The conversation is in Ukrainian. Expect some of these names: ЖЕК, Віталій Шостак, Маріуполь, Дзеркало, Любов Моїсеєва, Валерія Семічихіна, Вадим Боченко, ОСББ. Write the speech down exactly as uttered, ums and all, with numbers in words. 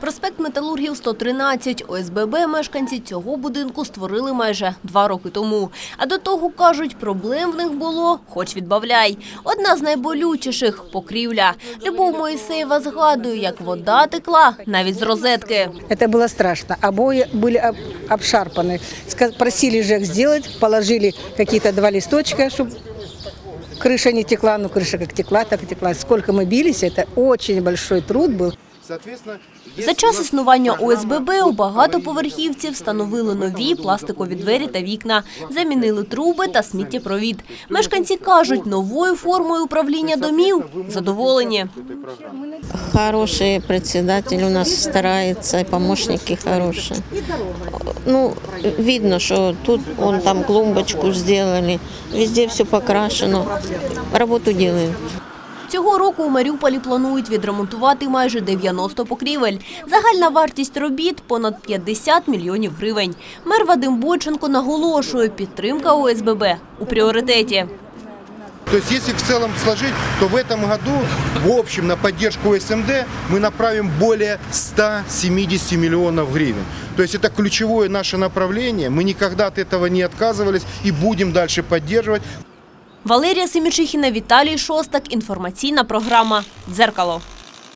Проспект Металургів, сто тринадцять. О С Б Б мешканці цього будинку створили майже два роки тому. А до того, кажуть, проблем в них було хоч відбавляй. Одна з найболючіших – покрівля. Любов Моїсеєва згадує, як вода текла навіть з розетки. Це було страшно. Обої були обшарпані. Просили ЖЕК зробити, положили якісь два листочки, щоб... Крыша не текла, но крыша как текла, так и текла. Сколько мы бились, это очень большой труд был. За час існування О С Б Б у багатоповерхівці встановили нові пластикові двері та вікна, замінили труби та сміттєпровід. Мешканці кажуть, новою формою управління домів задоволені. Хороший председатель у нас старається, помощники хороші. Ну, видно, що тут вон там клумбочку зробили, везде все покрашено, роботу роблять. Цього року у Маріуполі планують відремонтувати майже дев'яносто покрівель. Загальна вартість робіт – понад п'ятдесят мільйонів гривень. Мер Вадим Боченко наголошує, підтримка О С Б Б у пріоритеті. Тобто, якщо в цілому сложити, то в цьому році, в общем, на підтримку О С М Д ми направимо більше ста сімдесяти мільйонів гривень. Тобто, це ключове наше направлення, ми ніколи від цього не відмовлялися і будемо далі підтримувати. Валерія Семічихіна, Віталій Шостак. Інформаційна програма «Дзеркало».